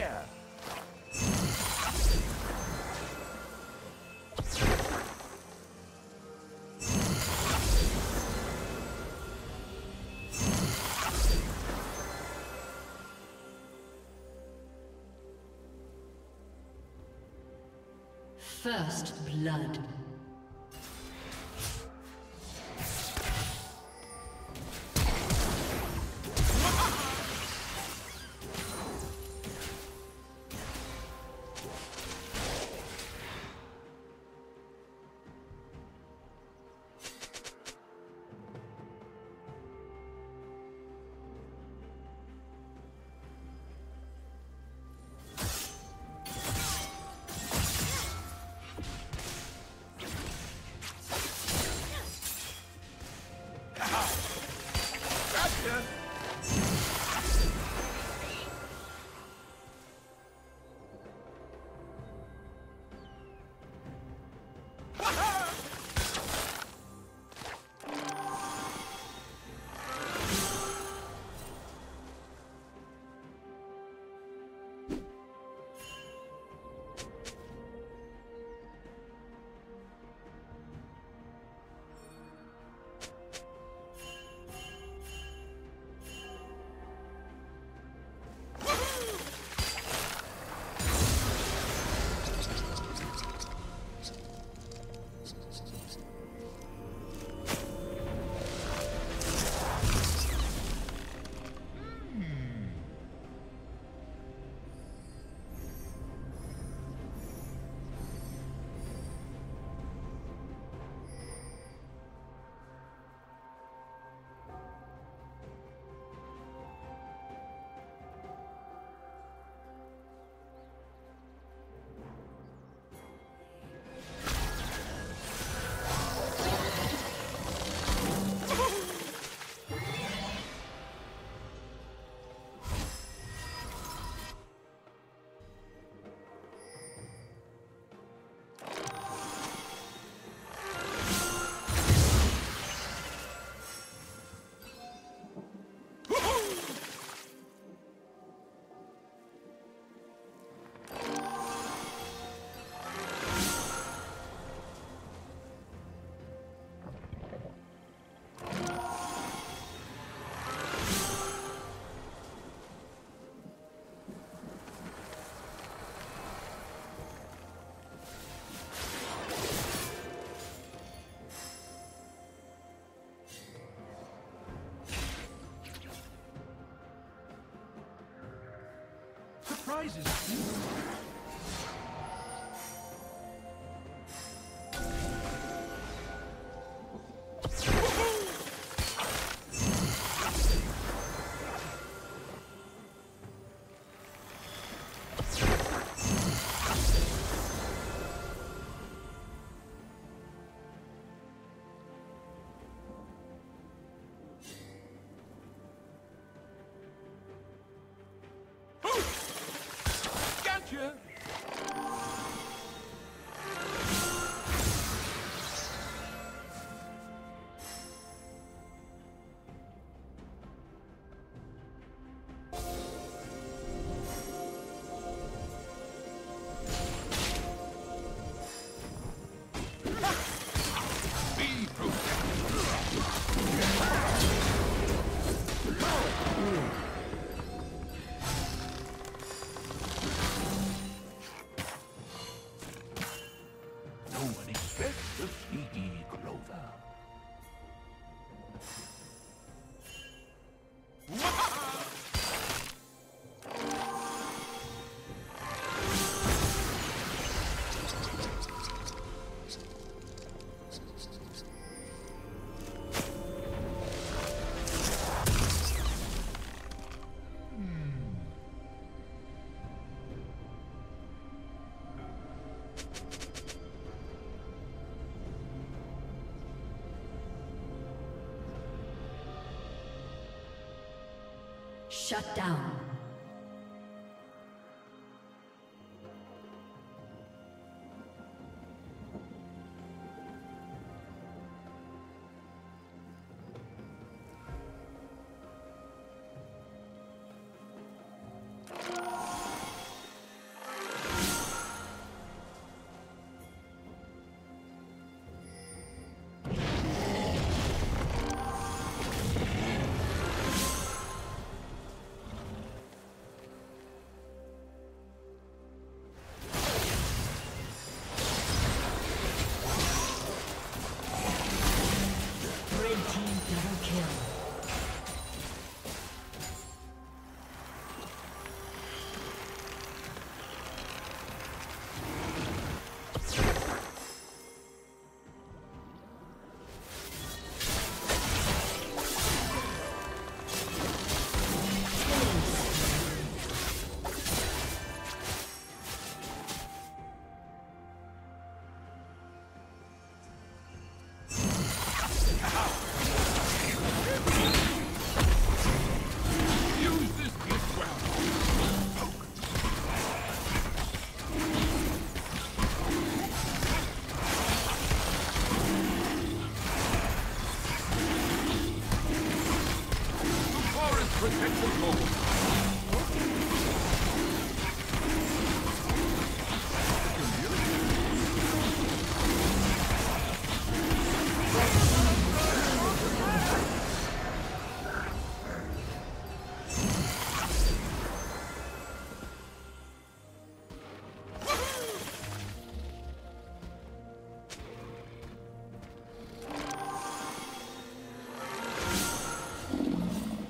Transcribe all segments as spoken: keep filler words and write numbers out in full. Gotcha! First blood. Surprises. Shut down. Protection mode.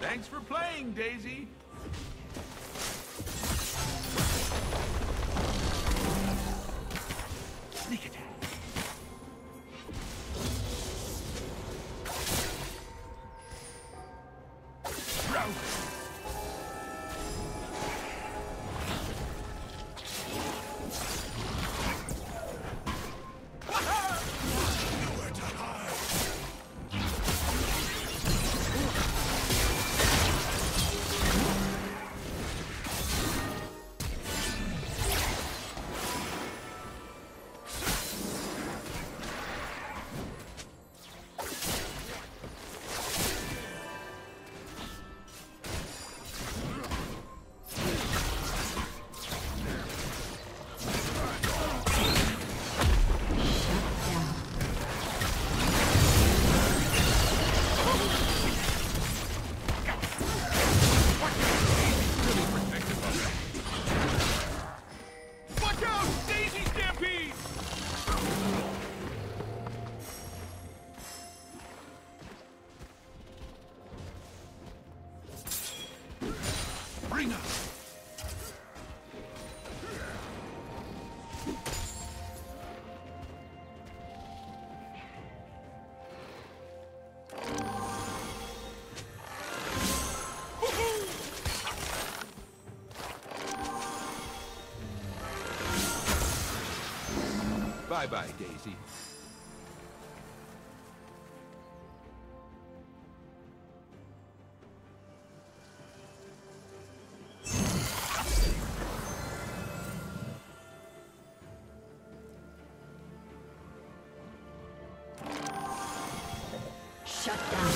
Thanks for playing, Daisy! Sneak attack! Bye-bye, Daisy. Shut down.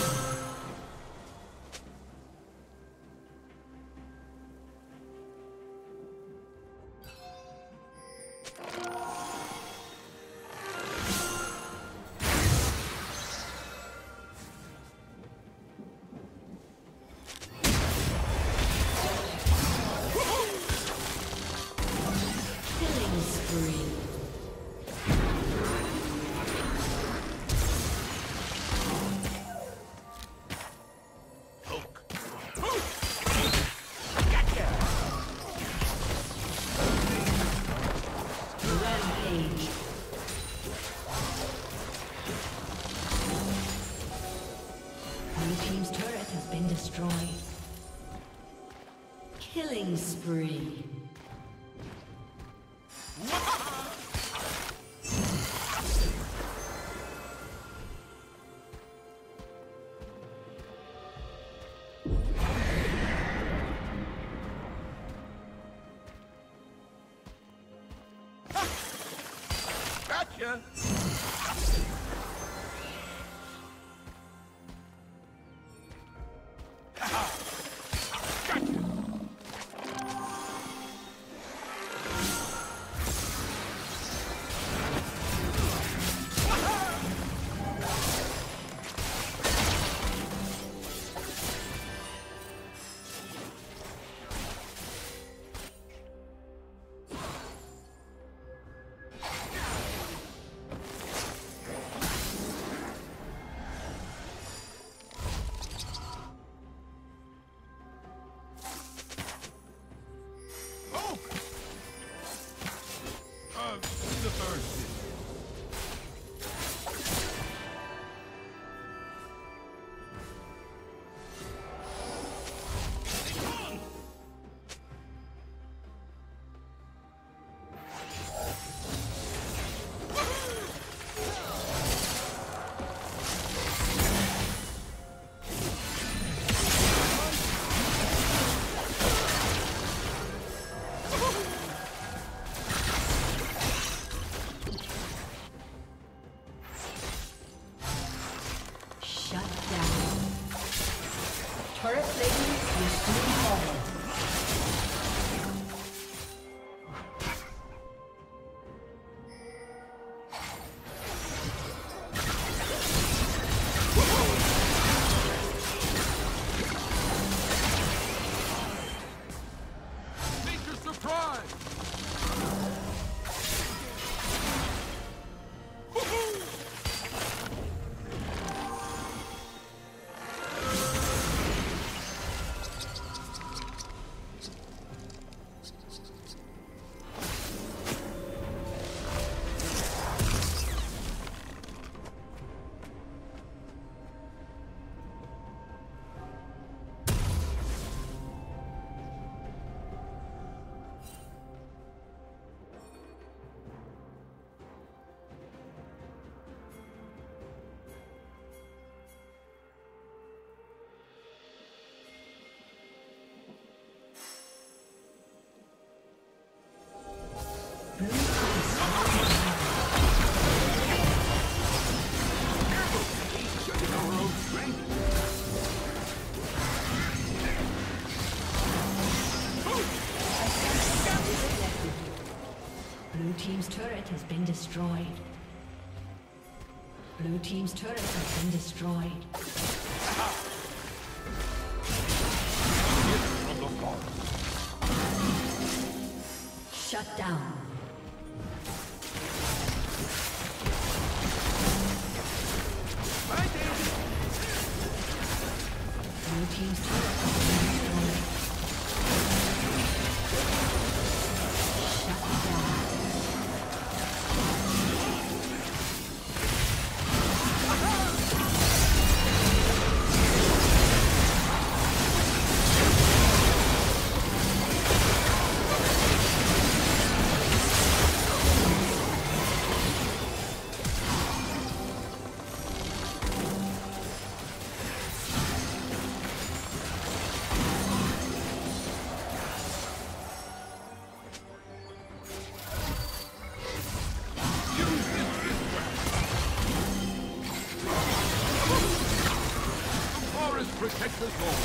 Killing spree. Gotcha. Turret plating is Blue team's turret has been destroyed. Blue team's turret has been destroyed. Shut down. Blue team's turret has been destroyed. Shut down. Protect the goal.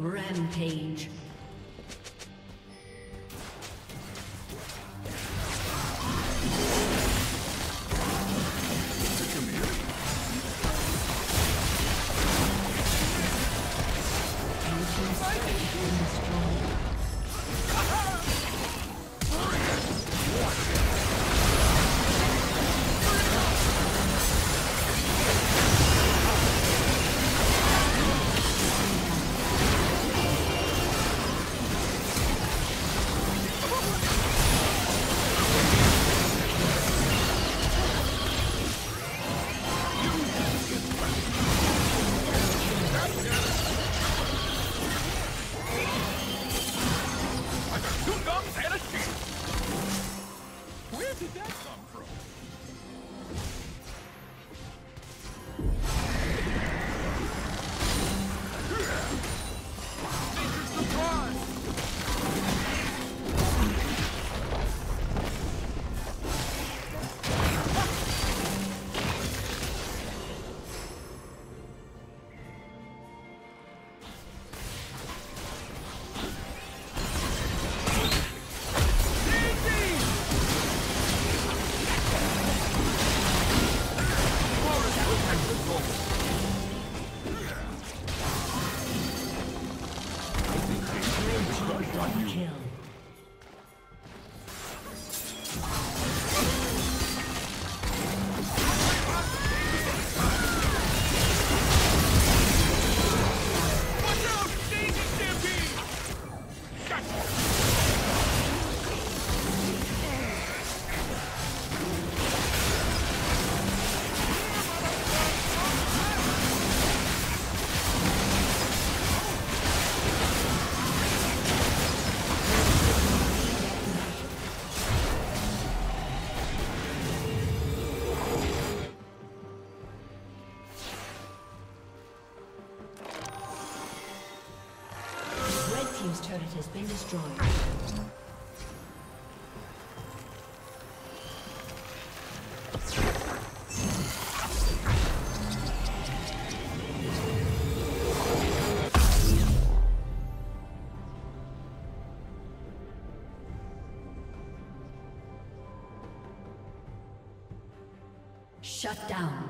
Rampage. Destroyed. Shut down.